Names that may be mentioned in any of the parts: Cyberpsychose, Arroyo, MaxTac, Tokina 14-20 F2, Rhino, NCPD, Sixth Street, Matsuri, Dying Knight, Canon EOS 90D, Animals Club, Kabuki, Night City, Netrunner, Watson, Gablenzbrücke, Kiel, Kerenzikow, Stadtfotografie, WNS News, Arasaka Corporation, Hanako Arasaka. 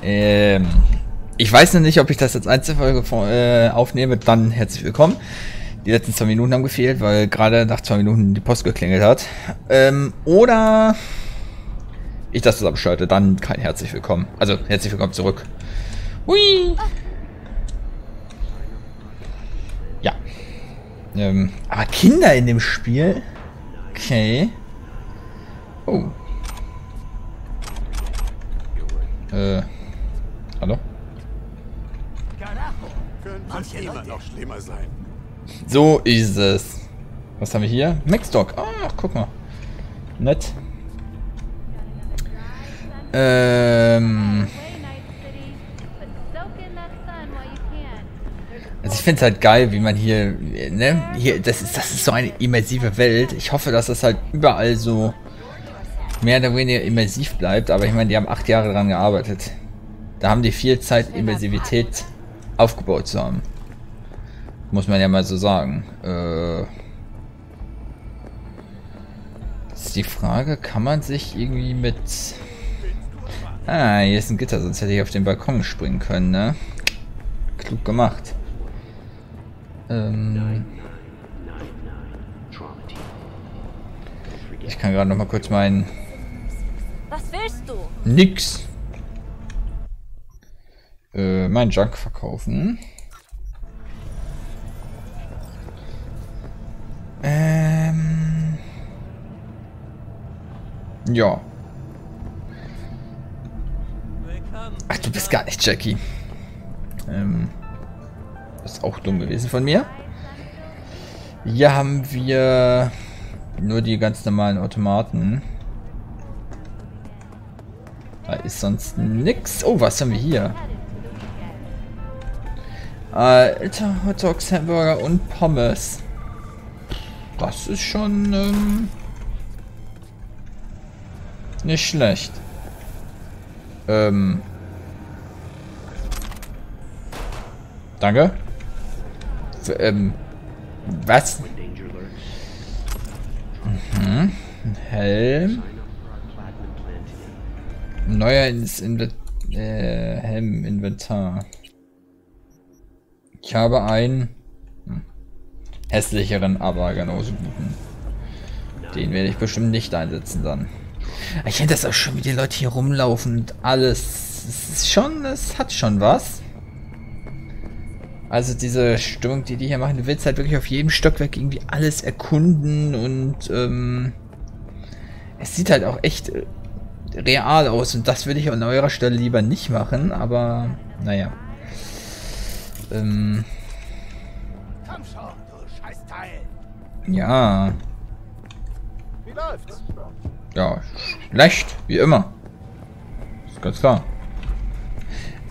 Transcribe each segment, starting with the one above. Ich weiß noch nicht, ob ich das als Einzelfolge aufnehme. Dann herzlich willkommen. Die letzten 2 Minuten haben gefehlt, weil gerade nach 2 Minuten die Post geklingelt hat. Oder ich das abschalte, dann kein herzlich willkommen. Also herzlich willkommen zurück. Hui! Ja. Aber Kinder in dem Spiel? Okay. Oh. Hallo? Könnte immer noch schlimmer sein. So ist es. Was haben wir hier? MaxTac. Ach, guck mal. Nett. Also ich finde es halt geil, wie man hier, ne? Hier, das ist so eine immersive Welt. Ich hoffe, dass das halt überall so mehr oder weniger immersiv bleibt. Aber ich meine, die haben 8 Jahre daran gearbeitet. Da haben die viel Zeit, Immersivität aufgebaut zu haben. Muss man ja mal so sagen. Das ist die Frage, kann man sich irgendwie mit... Ah, hier ist ein Gitter, sonst hätte ich auf den Balkon springen können, ne? Klug gemacht. Ich kann gerade noch mal kurz meinen... Was willst du? Nix. Mein Junk verkaufen. Ja. Ach, du bist gar nicht Jackie. Ist auch dumm gewesen von mir. Hier haben wir nur die ganz normalen Automaten. Da ist sonst nix. Oh, was haben wir hier? Alter, Hot Dogs, Hamburger und Pommes. Das ist schon nicht schlecht. Danke. Was? Mhm. Ein Helm. Neuer Helm Inventar. Ich habe einen hässlicheren, aber genauso guten. Den werde ich bestimmt nicht einsetzen dann. Ich finde das auch schon, wie die Leute hier rumlaufen und alles. Es ist schon, es hat schon was. Also diese Stimmung, die hier machen, du willst halt wirklich auf jedem Stockwerk irgendwie alles erkunden und es sieht halt auch echt real aus und das würde ich an eurer Stelle lieber nicht machen, aber naja. Komm schon, du Scheißteil. Ja. Wie läuft's? Ja, schlecht, wie immer. Ist ganz klar.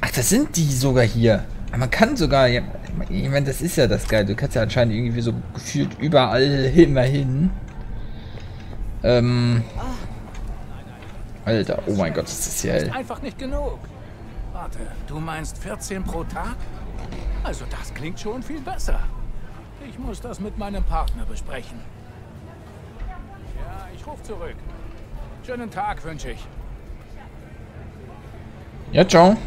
Ach, das sind die sogar hier. Man kann sogar, ich meine, das ist ja das Geil. Du kannst ja anscheinend irgendwie so gefühlt überall immer hin. Alter, oh mein Gott, ist das hier hell. Einfach nicht genug. Warte, du meinst 14 pro Tag? Also das klingt schon viel besser. Ich muss das mit meinem Partner besprechen. Ja, ich rufe zurück. Schönen Tag wünsche ich. Ja, ciao.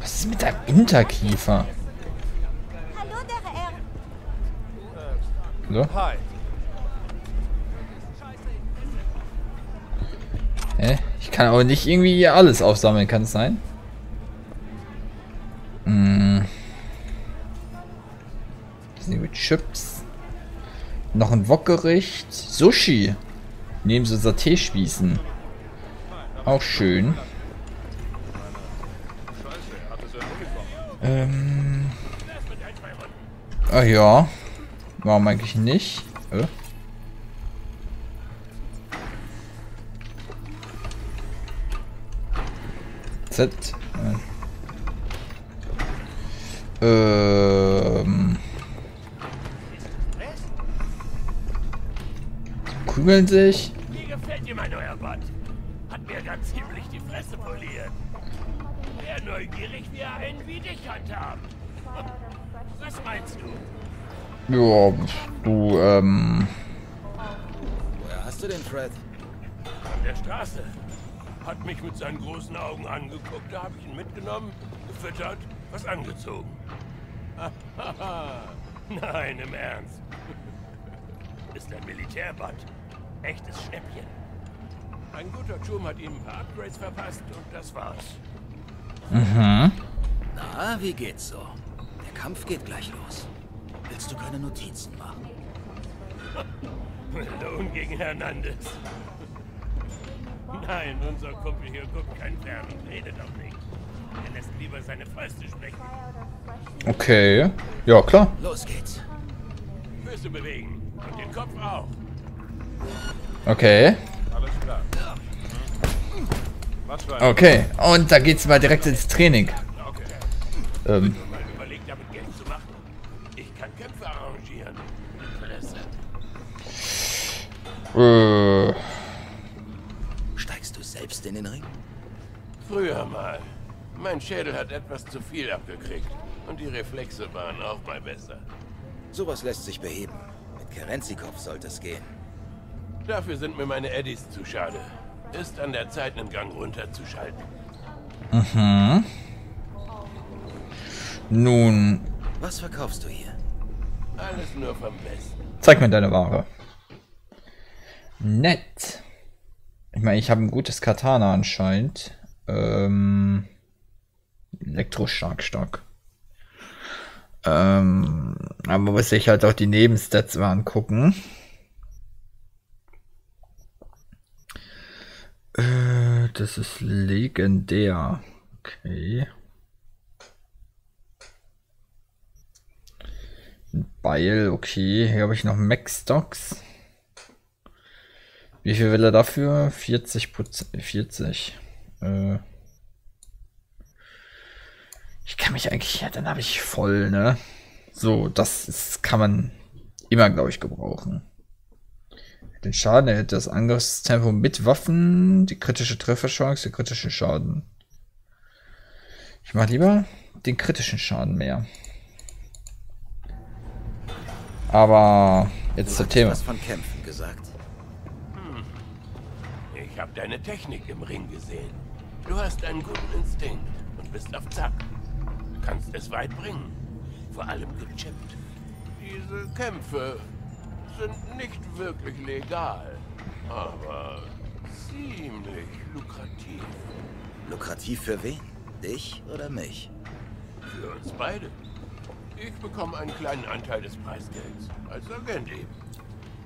Was ist mit deinem Unterkiefer? Hallo, der R. So? Hi. Hä? Ich kann aber nicht irgendwie hier alles aufsammeln, kann es sein? Hm. Das sind mit Chips. Noch ein Wokgericht. Sushi. Neben so Saté-Spießen. Auch schön. Ah ja. Warum eigentlich nicht? Z. Kugeln sich. Wie gefällt dir mein neuer Bad? Hat mir ganz ziemlich die Fresse poliert. Wer neugierig wie einen wie dich handhaben. Was meinst du? Ja, du, Woher hast du den Fred? der Straße. Hat mich mit seinen großen Augen angeguckt, da habe ich ihn mitgenommen, gefüttert, was angezogen. Nein, im Ernst. Ist ein Militärbad. Echtes Schnäppchen. Ein guter Turm hat ihm ein paar Upgrades verpasst und das war's. Mhm. Na, wie geht's so? Der Kampf geht gleich los. Willst du keine Notizen machen? Malone gegen Hernandez. Nein, unser Kumpel hier guckt keinen Fern und redet auch nicht. Er lässt lieber seine Fäuste sprechen. Okay. Ja, klar. Los geht's. Füße bewegen. Und den Kopf auch. Okay. Alles klar. Okay. Und da geht's mal direkt ins Training. Okay. Mal überlegt, damit Geld zu machen. Ich kann Kämpfe arrangieren. Steigst du selbst in den Ring? Früher mal. Mein Schädel hat etwas zu viel abgekriegt. Und die Reflexe waren auch mal besser. Sowas lässt sich beheben. Mit Kerenzikow sollte es gehen. Dafür sind mir meine Eddies zu schade. Ist an der Zeit, einen Gang runterzuschalten. Mhm. Nun. Was verkaufst du hier? Alles nur vom Besten. Zeig mir deine Ware. Nett. Ich meine, ich habe ein gutes Katana anscheinend. Elektrostarkstock. Aber muss ich halt auch die Nebenstats mal angucken. Das ist legendär. Okay. Beil, okay. Hier habe ich noch MaxTacs. Wie viel will er dafür? 40%. 40. Ich kann mich eigentlich, ja, dann habe ich voll, ne? So, das ist, kann man immer, glaube ich, gebrauchen. Den Schaden erhält das Angriffstempo mit Waffen, die kritische Trefferchance, den kritischen Schaden. Ich mache lieber den kritischen Schaden mehr. Aber jetzt zum Thema. Du hast was von Kämpfen gesagt. Hm. Ich habe deine Technik im Ring gesehen. Du hast einen guten Instinkt und bist auf Zack. Kannst es weit bringen. Vor allem gechippt. Diese Kämpfe sind nicht wirklich legal, aber ziemlich lukrativ. Lukrativ für wen? Dich oder mich? Für uns beide. Ich bekomme einen kleinen Anteil des Preisgelds. Als Agent eben.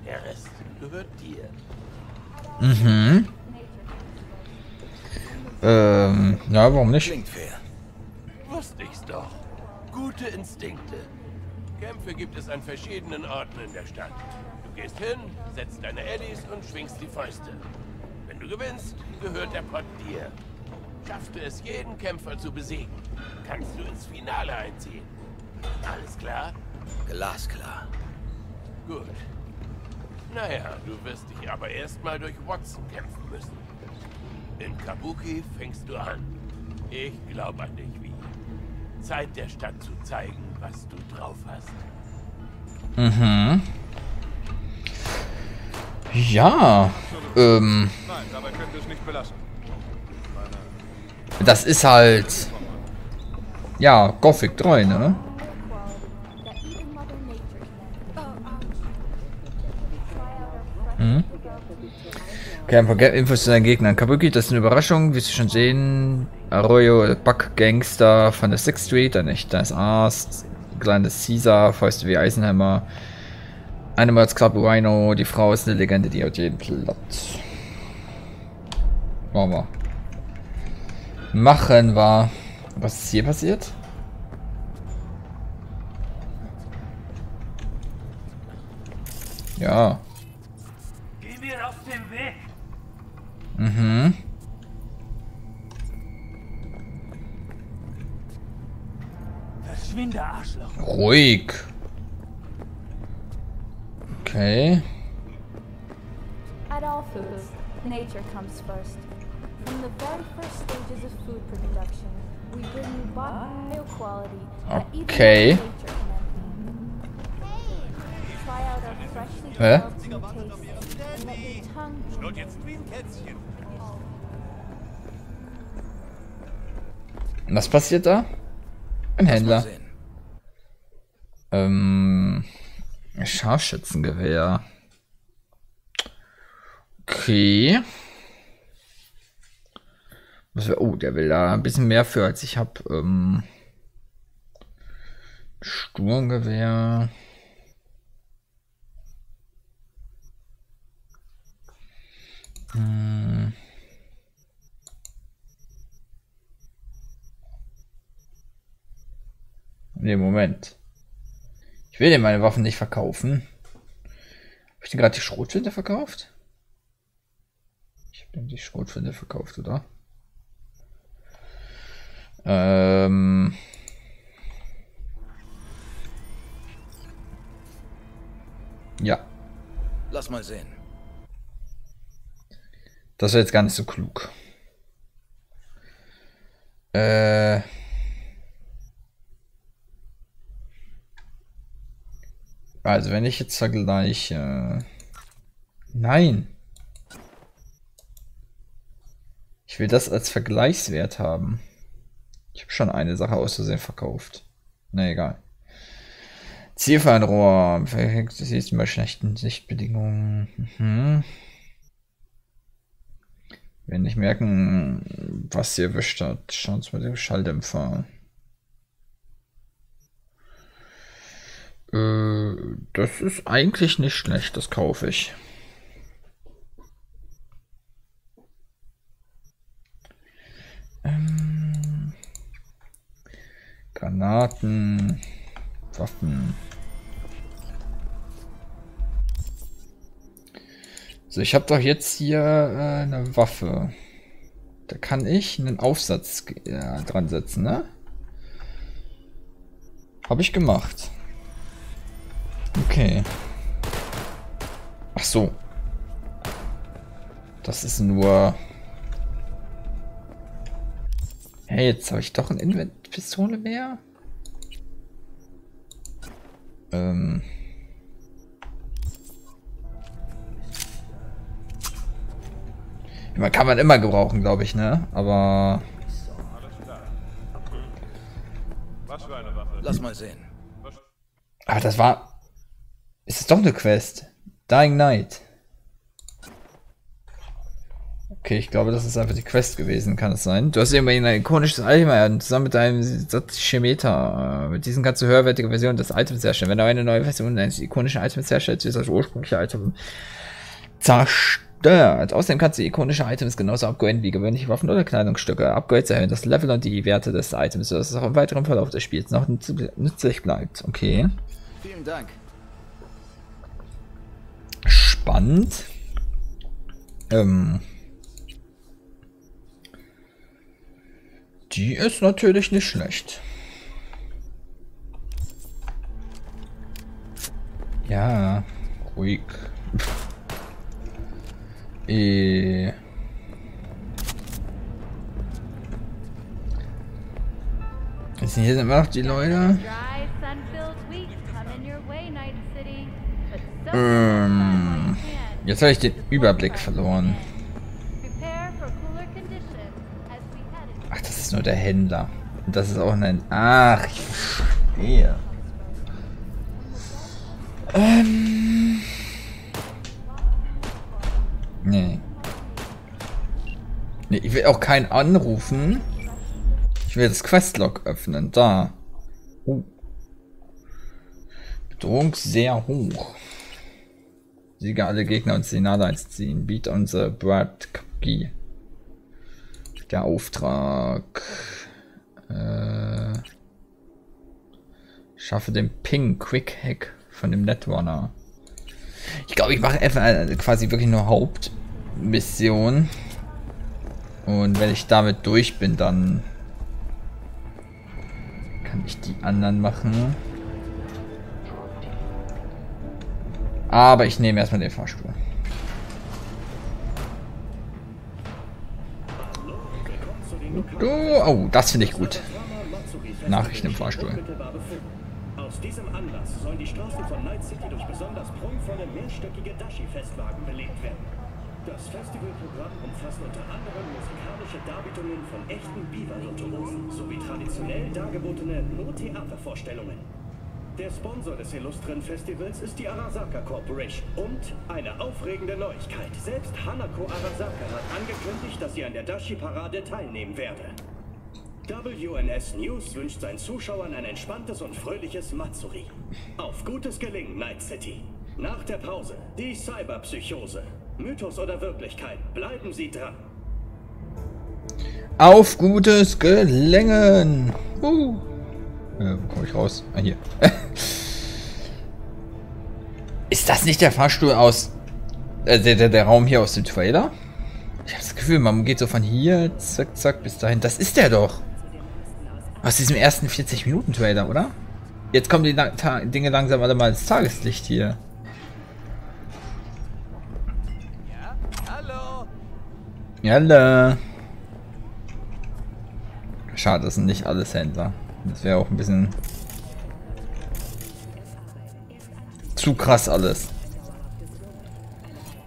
Der Rest gehört dir. Mhm. Ja, warum nicht? Klingt fair. Wusste ich's doch. Gute Instinkte. Kämpfe gibt es an verschiedenen Orten in der Stadt. Du gehst hin, setzt deine Eddies und schwingst die Fäuste. Wenn du gewinnst, gehört der Pott dir. Schaffte es, jeden Kämpfer zu besiegen, kannst du ins Finale einziehen. Alles klar? Glasklar. Gut. Naja, du wirst dich aber erstmal durch Watson kämpfen müssen. In Kabuki fängst du an. Ich glaube an dich wie. Zeit der Stadt zu zeigen, was du drauf hast. Mhm. Ja. Nein, dabei könnt ihr es nicht belassen. Das ist halt. Ja, Gothic 3, ne? Mhm. Okay, ein paar Infos zu deinen Gegnern. Kabuki, das ist eine Überraschung, wie Sie schon sehen. Arroyo, Back-Gangster von der Sixth Street, ein echter Arzt, kleines Caesar, Fäuste wie Eisenhammer, Animals Club, Rhino, die Frau ist eine Legende, die hat jeden Platz. Machen wir. Machen wir. Was ist hier passiert? Ja. Geh mir auf den Weg! Mhm. Verschwinde, Arschloch. Ruhig. Okay. At all foods, nature comes first. From the very first stages of food production, we bring you bio-quality. Okay. Try out our Hä? Was passiert da? Ein Händler. Scharfschützengewehr. Okay. Oh, der will da ein bisschen mehr für, als ich habe. Sturmgewehr. Ne, Moment. Ich will dir meine Waffen nicht verkaufen. Habe ich dir gerade die Schrotflinte verkauft? Ich habe die Schrotflinte verkauft, oder? Ja. Lass mal sehen. Das wäre jetzt gar nicht so klug. Also wenn ich jetzt vergleiche... Nein! Ich will das als Vergleichswert haben. Ich habe schon eine Sache aus Versehen verkauft. Na egal. Zielfernrohr. Perfekt, das ist bei schlechten Sichtbedingungen. Mhm. Wenn ich merken, was sie erwischt hat. Schauen Sie mal den Schalldämpfer. Das ist eigentlich nicht schlecht, das kaufe ich. Granaten, Waffen. So, ich habe doch jetzt hier eine Waffe. Da kann ich einen Aufsatz dran setzen, ne? Habe ich gemacht. Okay. Ach so. Das ist nur... Hey, jetzt habe ich doch eine Invent-Pistole mehr. Kann man immer gebrauchen, glaube ich, ne? Aber... Was für eine Waffe? Lass mal sehen. Ach, das war... Ist es doch eine Quest? Dying Knight. Okay, ich glaube, das ist einfach die Quest gewesen, kann es sein? Du hast immerhin ein ikonisches Item erhalten, zusammen mit einem Satz Schemeta. Mit diesem kannst du höherwertige Versionen des Items herstellen. Wenn du eine neue Version eines ikonischen Items herstellst, wird das ursprüngliche Item zerstört. Außerdem kannst du ikonische Items genauso upgraden wie gewöhnliche Waffen oder Kleidungsstücke. Upgrades erhöhen das Level und die Werte des Items, sodass es auch im weiteren Verlauf des Spiels noch nützlich bleibt. Okay. Vielen Dank. Spannend. Die ist natürlich nicht schlecht. Ja, ruhig. Es sind hier immer noch die Leute. Jetzt habe ich den Überblick verloren. Ach, das ist nur der Händler. Und das ist auch ein... Ach, ich verstehe. Nee, ich will auch keinen anrufen. Ich will das Questlog öffnen. Da. Bedrohung sehr hoch. Sieger alle Gegner und Senat einziehen. Beat on the Brad Kabuki. Der Auftrag. Schaffe den Ping Quick Hack von dem Netrunner. Ich glaube, ich mache quasi wirklich nur Hauptmission. Und wenn ich damit durch bin, dann kann ich die anderen machen. Aber ich nehme erstmal den Fahrstuhl. Oh, das finde ich gut. Nachrichten im Fahrstuhl. Aus diesem Anlass sollen die Straßen von Night City durch besonders prunkvolle mehrstöckige Dashi-Festwagen belebt werden. Das Festivalprogramm umfasst unter anderem musikalische Darbietungen von echten Biwa-Virtuosen sowie traditionell dargebotene Nur-Theatervorstellungen. Der Sponsor des illustren Festivals ist die Arasaka Corporation. Und eine aufregende Neuigkeit. Selbst Hanako Arasaka hat angekündigt, dass sie an der Dashi-Parade teilnehmen werde. WNS News wünscht seinen Zuschauern ein entspanntes und fröhliches Matsuri. Auf gutes Gelingen, Night City. Nach der Pause, die Cyberpsychose. Mythos oder Wirklichkeit, bleiben Sie dran. Auf gutes Gelingen. Wo komme ich raus? Ah, hier. Ist das nicht der Fahrstuhl aus... der Raum hier aus dem Trailer? Ich habe das Gefühl, man geht so von hier, zack, zack, bis dahin. Das ist der doch. Aus diesem ersten 40-Minuten-Trailer, oder? Jetzt kommen die Dinge langsam alle mal ins Tageslicht hier. Ja, hallo. Jalla. Schade, das sind nicht alles Händler. Das wäre auch ein bisschen zu krass alles.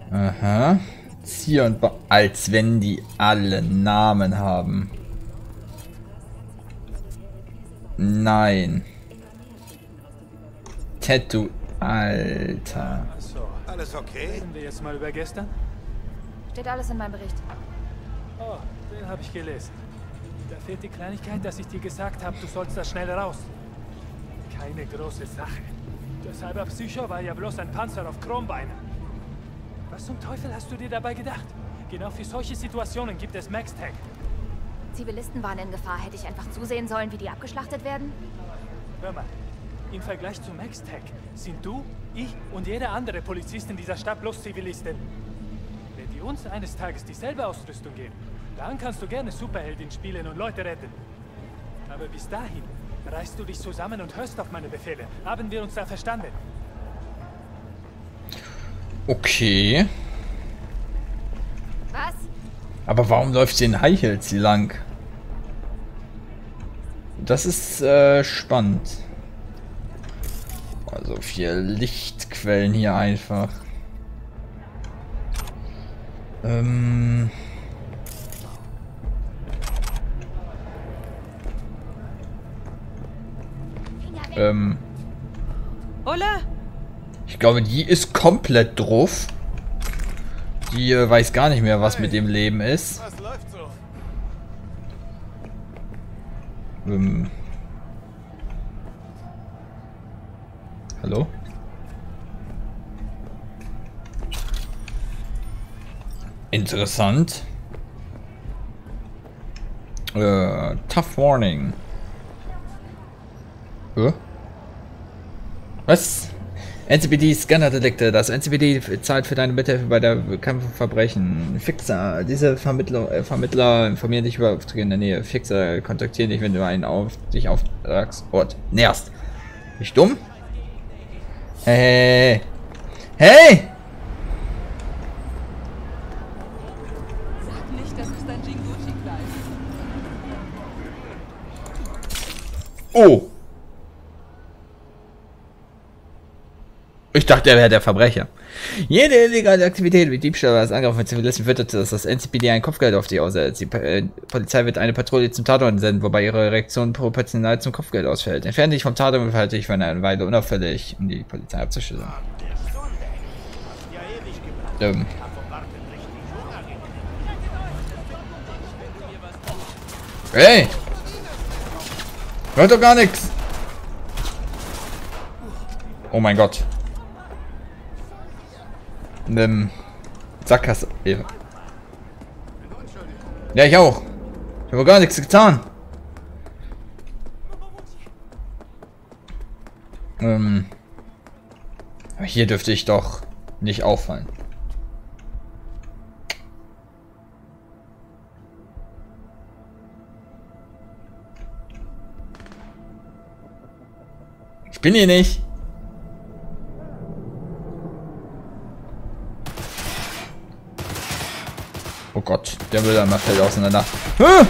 Aha. Zier und Ba. Als wenn die alle Namen haben. Nein. Tattoo. Alter. So, alles okay? Reden wir jetzt mal über gestern? Steht alles in meinem Bericht. Oh, den habe ich gelesen. Da fehlt die Kleinigkeit, dass ich dir gesagt habe, du sollst da schnell raus. Keine große Sache. Der Cyberpsycho war ja bloß ein Panzer auf Chrombeinen. Was zum Teufel hast du dir dabei gedacht? Genau für solche Situationen gibt es MaxTac. Zivilisten waren in Gefahr. Hätte ich einfach zusehen sollen, wie die abgeschlachtet werden? Hör mal, im Vergleich zu MaxTac sind du, ich und jeder andere Polizist in dieser Stadt bloß Zivilisten. Wenn die uns eines Tages dieselbe Ausrüstung geben, dann kannst du gerne Superheldin spielen und Leute retten. Aber bis dahin reißt du dich zusammen und hörst auf meine Befehle. Haben wir uns da verstanden? Okay. Was? Aber warum läuft sie in High Heels hier lang? Das ist spannend. Also vier Lichtquellen hier einfach. Ich glaube, die ist komplett drauf. Die weiß gar nicht mehr, was mit dem Leben ist. Was läuft so? Hallo? Interessant. Tough Warning. Was? NCPD-Scanner-Delikte. Das NCPD zahlt für deine Mithilfe bei der Bekämpfung von Verbrechen. Fixer. Diese Vermittler informieren dich über Aufträge in der Nähe. Fixer kontaktieren dich, wenn du einen Auftragsort näherst. Nicht dumm? Hey! Hey! Sag nicht, das ist ein Jinguchi-Kleid. Oh! Ich dachte, er wäre der Verbrecher. Jede illegale Aktivität wie Diebstahl oder das Angriff von Zivilisten führt dazu, dass das NCPD ein Kopfgeld auf die aussetzt. Die Polizei wird eine Patrouille zum Tatort senden, wobei ihre Reaktion proportional zum Kopfgeld ausfällt. Entferne dich vom Tatort und halte dich für eine Weile unauffällig, um die Polizei abzuschütteln. Hey! Hört doch gar nichts! Oh mein Gott. Sackgasse. Ja, ich auch. Ich habe gar nichts getan. Aber hier dürfte ich doch nicht auffallen. Ich bin hier nicht. Oh Gott, der will einmal fällt auseinander. Ah!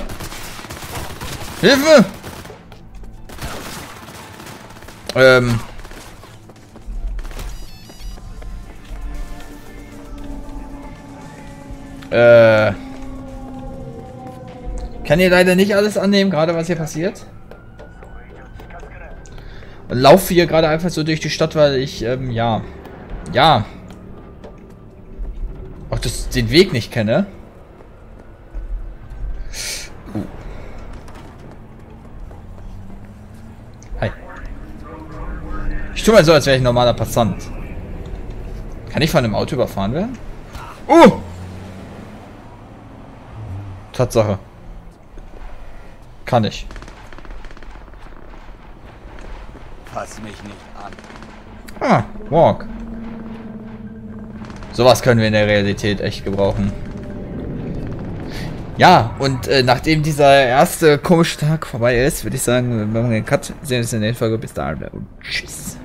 Hilfe! Kann hier leider nicht alles annehmen, gerade was hier passiert. Laufe hier gerade einfach so durch die Stadt, weil ich, ja. Auch den Weg nicht kenne. Hi. Ich tue mal so, als wäre ich ein normaler Passant. Kann ich von einem Auto überfahren werden? Tatsache. Kann ich. Pass mich nicht an. Ah, walk. Sowas können wir in der Realität echt gebrauchen. Ja, und nachdem dieser erste komische Tag vorbei ist, würde ich sagen, wir machen den Cut. Sehen uns in der nächsten Folge. Bis dahin und tschüss.